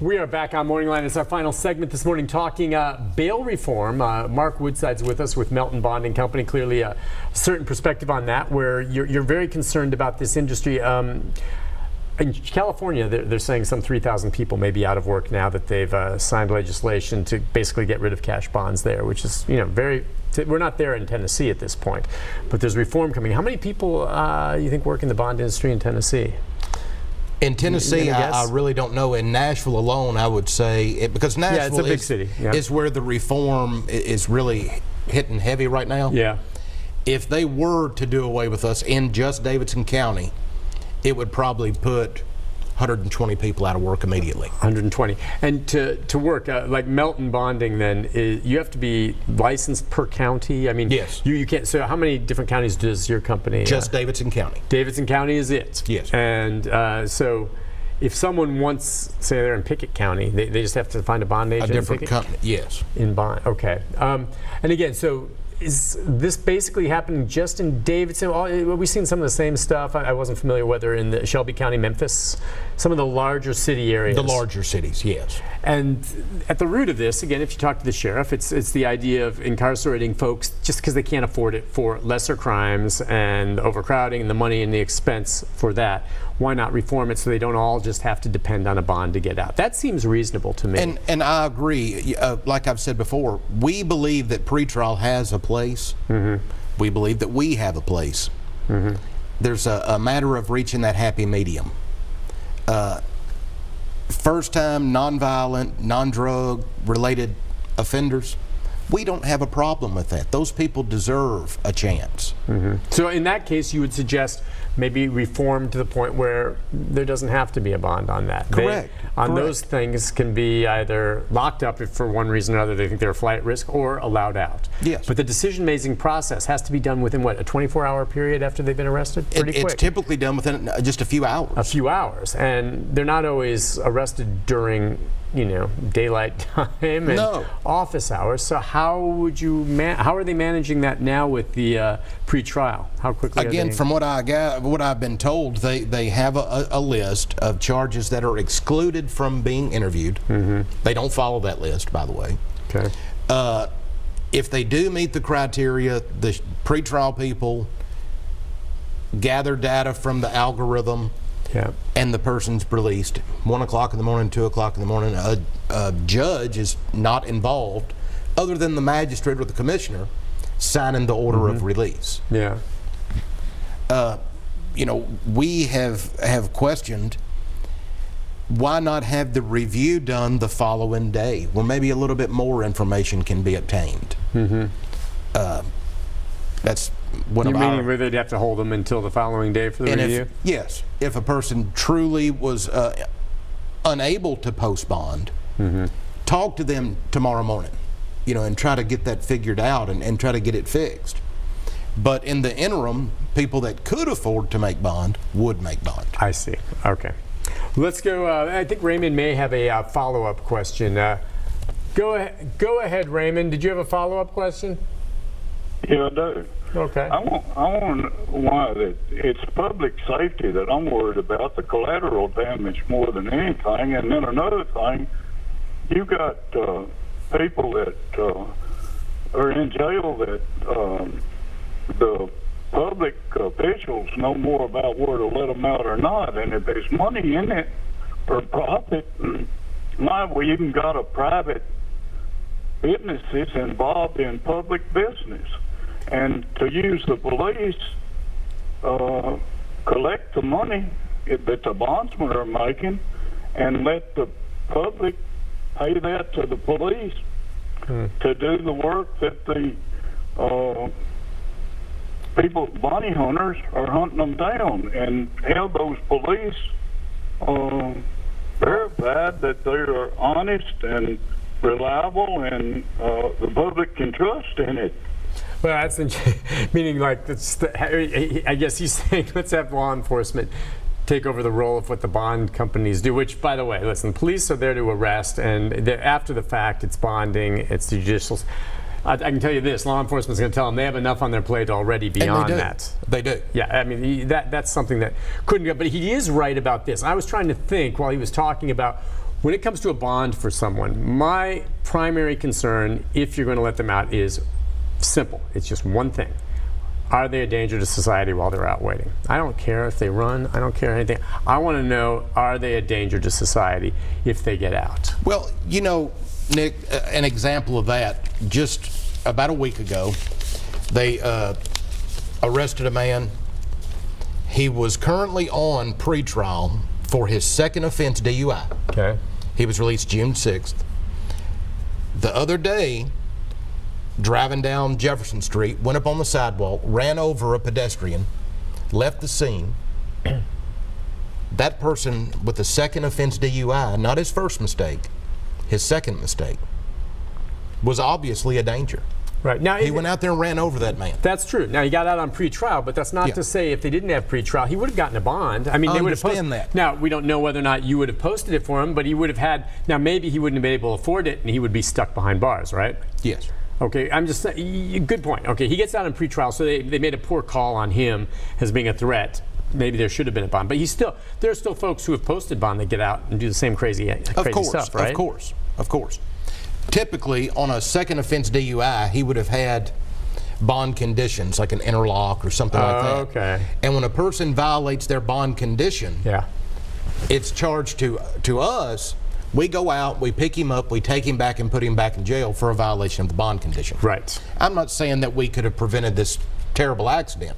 We are back on Morning Line. It's our final segment this morning talking bail reform. Mark Woodside's with us with Melton Bonding Company. Clearly a certain perspective on that, where you're very concerned about this industry. In California, they're saying some 3,000 people may be out of work now that they've signed legislation to basically get rid of cash bonds there, which is, you know, we're not there in Tennessee at this point, but there's reform coming. How many people you think work in the bond industry in Tennessee? In Tennessee, I really don't know. In Nashville alone, I would say, because Nashville it's a big city. Yeah. Is where the reform is really hitting heavy right now. Yeah. If they were to do away with us in just Davidson County, it would probably put 120 people out of work immediately. 120. And to work, like Melton Bonding, then, you have to be licensed per county? I mean, yes. You can't, so how many different counties does your company? Just Davidson County. Davidson County is it? Yes. And so if someone wants, say they're in Pickett County, they just have to find a bond agent? A different company, yes. In bond, okay. And again, so is this basically happening just in Davidson? We've seen some of the same stuff. I wasn't familiar whether in the Shelby County, Memphis, some of the larger city areas. The larger cities, yes. And at the root of this, again, if you talk to the sheriff, it's the idea of incarcerating folks just because they can't afford it for lesser crimes and overcrowding and the money and the expense for that. Why not reform it so they don't all just have to depend on a bond to get out? That seems reasonable to me. And I agree. Like I've said before, we believe that pretrial has a place. Mm-hmm. We believe that we have a place. Mm-hmm. There's a matter of reaching that happy medium. First time, non-violent, non-drug related offenders, we don't have a problem with that. Those people deserve a chance. Mm-hmm. So in that case, you would suggest maybe reform to the point where there doesn't have to be a bond on that. Correct. Those things can be either locked up if for one reason or another they think they're a flight risk, or allowed out. Yes. But the decision-making process has to be done within, what, a 24-hour period after they've been arrested? Pretty quick. It's typically done within just a few hours. A few hours. And they're not always arrested during, you know, daylight time and office hours. So how would you how are they managing that now with the pre-trial? How quickly? Again, from what I got, what I've been told, they have a list of charges that are excluded from being interviewed. Mm-hmm. They don't follow that list, by the way. Okay. If they do meet the criteria, the pre-trial people gather data from the algorithm. Yeah. And the person's released 1 o'clock in the morning, 2 o'clock in the morning. A judge is not involved, other than the magistrate or the commissioner signing the order mm-hmm. of release. Yeah. You know, we have questioned why not have the review done the following day, where maybe a little bit more information can be obtained. Mm-hmm. That's one of our... You meaning where they'd have to hold them until the following day for the review? Yes. If a person truly was unable to post bond, mm-hmm. talk to them tomorrow morning, you know, and try to get that figured out and try to get it fixed. But in the interim, people that could afford to make bond would make bond. I see. Okay. Let's go. I think Raymond may have a follow-up question. Go ahead, Raymond. Did you have a follow-up question? Yeah, I do. Okay. I want why that it's public safety that I'm worried about, the collateral damage more than anything. And then another thing, you got people that are in jail that the public officials know more about whether to let them out or not. And if there's money in it for profit, why we even got a private businesses involved in public business. And to use the police, collect the money that the bondsmen are making and let the public pay that to the police to do the work that the people, bounty hunters, are hunting them down, and have those police verified that they are honest and reliable and the public can trust in it. Well, that's meaning, like, I guess he's saying let's have law enforcement take over the role of what the bond companies do, which, by the way, listen, police are there to arrest, and after the fact, it's bonding, it's judicial. I can tell you this, law enforcement's going to tell them they have enough on their plate already beyond that. They do. Yeah, I mean, that's something that couldn't go, but he is right about this. I was trying to think while he was talking about When it comes to a bond for someone, my primary concern, if you're going to let them out, is simple. It's just one thing. Are they a danger to society while they're out waiting? I don't care if they run. I don't care anything. I want to know, are they a danger to society if they get out? Well, you know, Nick, an example of that, just about a week ago, they arrested a man. He was currently on pretrial for his second offense, DUI. Okay. He was released June 6th. The other day, driving down Jefferson Street, went up on the sidewalk, ran over a pedestrian, left the scene. That person with the second offense DUI, not his first mistake, his second mistake, was obviously a danger. Right. Now, he went out there and ran over that man. That's true. Now, he got out on pretrial, but that's not to say if they didn't have pretrial, he would have gotten a bond. I mean, they would have posted that. Now, we don't know whether or not you would have posted it for him, but he would have had. Now, maybe he wouldn't have been able to afford it, and he would be stuck behind bars, right? Yes. Okay, I'm just saying, good point. Okay, he gets out in pretrial, so they made a poor call on him as being a threat. Maybe there should have been a bond, but he's still, there are still folks who have posted bond that get out and do the same crazy stuff, right? Of course, of course. Typically, on a second offense DUI, he would have had bond conditions, like an interlock or something like that. Okay. And when a person violates their bond condition, it's charged to us. We go out, we pick him up, we take him back and put him back in jail for a violation of the bond condition. Right. I'm not saying that we could have prevented this terrible accident,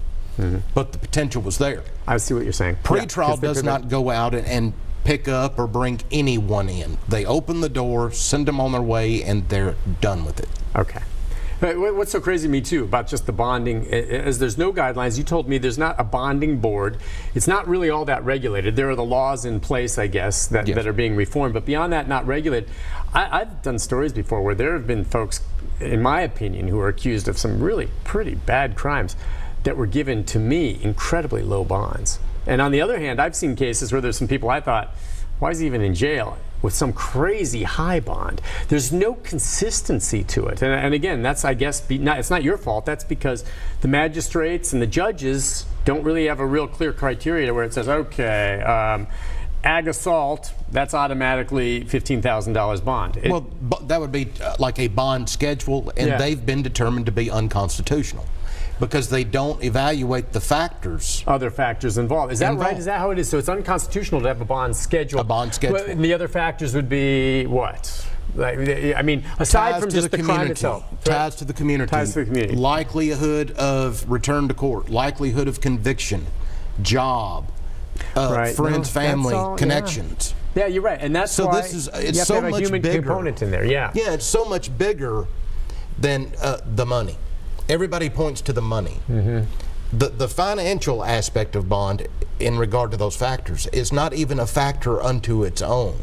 but the potential was there. I see what you're saying. Pretrial does not go out and pick up or bring anyone in. They open the door, send them on their way, and they're done with it. Okay. What's so crazy to me, too, about just the bonding is there's no guidelines. You told me there's not a bonding board. It's not really all that regulated. There are the laws in place, I guess, that are being reformed. But beyond that, not regulated. I've done stories before where there have been folks, in my opinion, who are accused of some really pretty bad crimes that were given, to me, incredibly low bonds. And on the other hand, I've seen cases where there's some people I thought, why is he even in jail? With some crazy high bond. There's no consistency to it. And again, that's, I guess, it's not your fault. That's because the magistrates and the judges don't really have a real clear criteria where it says, okay, ag assault, that's automatically $15,000 bond. Well, that would be like a bond schedule, and they've been determined to be unconstitutional because they don't evaluate the factors. Other factors involved. Is that right? Is that how it is? So it's unconstitutional to have a bond schedule. A bond schedule. Well, the other factors would be what? Like, I mean, aside from just the crime itself. Ties to the community. Ties to the community. Likelihood of return to court. Likelihood of conviction. Job. Friends, family, connections. Yeah, you're right. And that's why it's so much bigger. You have to have a human component in there, Yeah, it's so much bigger than the money. Everybody points to the money. The financial aspect of bond in regard to those factors is not even a factor unto its own.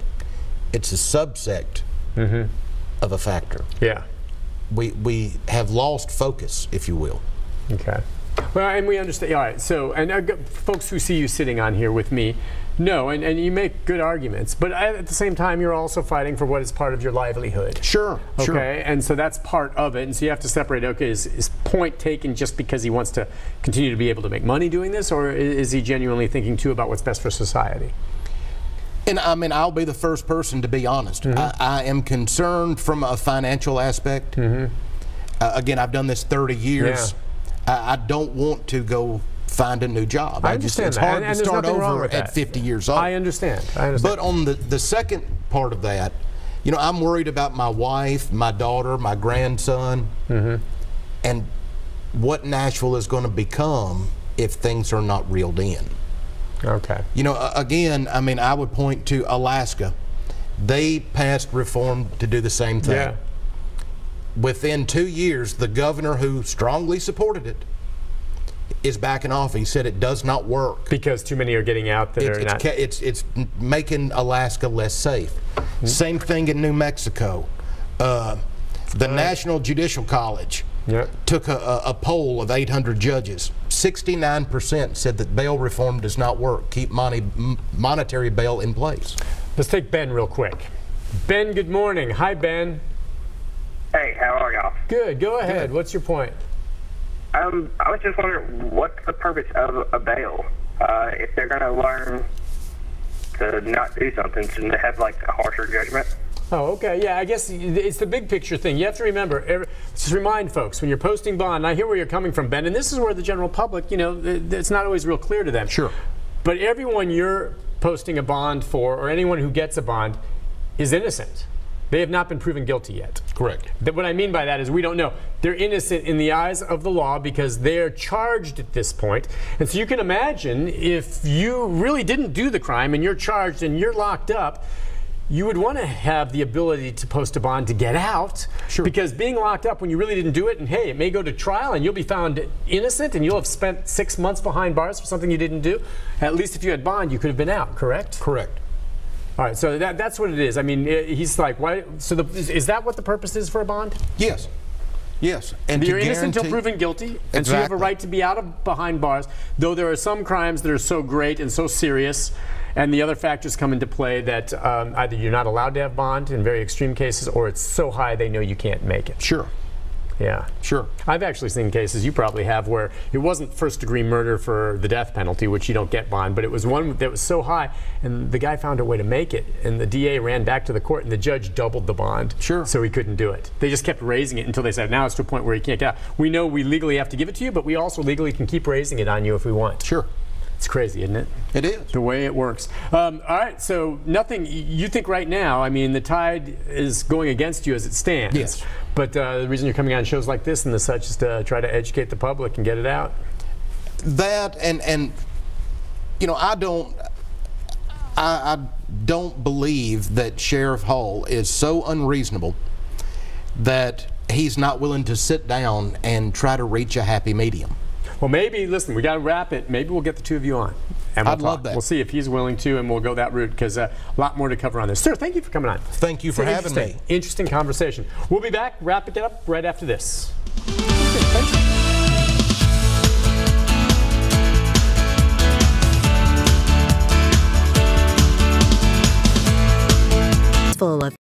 It's a subsect of a factor. Yeah. We have lost focus, if you will. Okay. Well, and we understand. All right. So, and folks who see you sitting on here with me know, and you make good arguments, but at the same time, you're also fighting for what is part of your livelihood. Sure. Okay. Sure. And so that's part of it. And so you have to separate, okay, is point taken just because he wants to continue to be able to make money doing this, or is he genuinely thinking, too, about what's best for society? And I mean, I'll be the first person to be honest. I am concerned from a financial aspect. Again, I've done this 30 years. Yeah. I don't want to go find a new job. I understand just, it's hard to start over at 50 years old. I understand. But on the second part of that, you know, I'm worried about my wife, my daughter, my grandson, and what Nashville is going to become if things are not reeled in. Okay. You know, again, I mean, I would point to Alaska. They passed reform to do the same thing. Yeah. Within 2 years, the governor who strongly supported it is backing off. He said it does not work. Because too many are getting out that are not. It's making Alaska less safe. Same thing in New Mexico. The National Judicial College took a poll of 800 judges. 69% said that bail reform does not work. Keep monetary bail in place. Let's take Ben real quick. Ben, good morning. Hi, Ben. Hey, how are y'all? Good. Go ahead. Good. What's your point? I was just wondering, what's the purpose of a bail? If they're going to learn to not do something, shouldn't they have like a harsher judgment? Oh, okay. Yeah, I guess it's the big picture thing. You have to remember, just remind folks, when you're posting bond, I hear where you're coming from, Ben, and this is where the general public, you know, it's not always real clear to them. Sure. But everyone you're posting a bond for, or anyone who gets a bond, is innocent. They have not been proven guilty yet. Correct. What I mean by that is we don't know. They're innocent in the eyes of the law because they're charged at this point. And so you can imagine if you really didn't do the crime and you're charged and you're locked up, you would want to have the ability to post a bond to get out. Sure. Because being locked up when you really didn't do it, and hey, it may go to trial and you'll be found innocent and you'll have spent 6 months behind bars for something you didn't do. At least if you had bond, you could have been out, correct? Correct. All right, so that's what it is. I mean, he's like, why? So is that what the purpose is for a bond? Yes. Yes. And you're innocent until proven guilty, exactly. And so you have a right to be out of behind bars, though there are some crimes that are so great and so serious, and the other factors come into play that either you're not allowed to have bond in very extreme cases, or it's so high they know you can't make it. Sure. Yeah. Sure. I've actually seen cases, you probably have, where it wasn't first-degree murder for the death penalty, which you don't get bond, but it was one that was so high, and the guy found a way to make it, and the DA ran back to the court, and the judge doubled the bond. Sure. So he couldn't do it. They just kept raising it until they said, now it's to a point where he can't get out. We know we legally have to give it to you, but we also legally can keep raising it on you if we want. Sure. It's crazy, isn't it? It is. The way it works. All right, so nothing, you think right now, I mean, the tide is going against you as it stands. Yes. But the reason you're coming on shows like this and the such is to try to educate the public and get it out. That and you know, I don't believe that Sheriff Hall is so unreasonable that he's not willing to sit down and try to reach a happy medium. Well, maybe, listen, we got to wrap it. Maybe we'll get the two of you on. And we'll I'd talk. Love that. We'll see if he's willing to, and we'll go that route, because a lot more to cover on this. Sir, thank you for coming on. Thank you for having me. Interesting conversation. We'll be back, wrap it up right after this. Thank you. Full of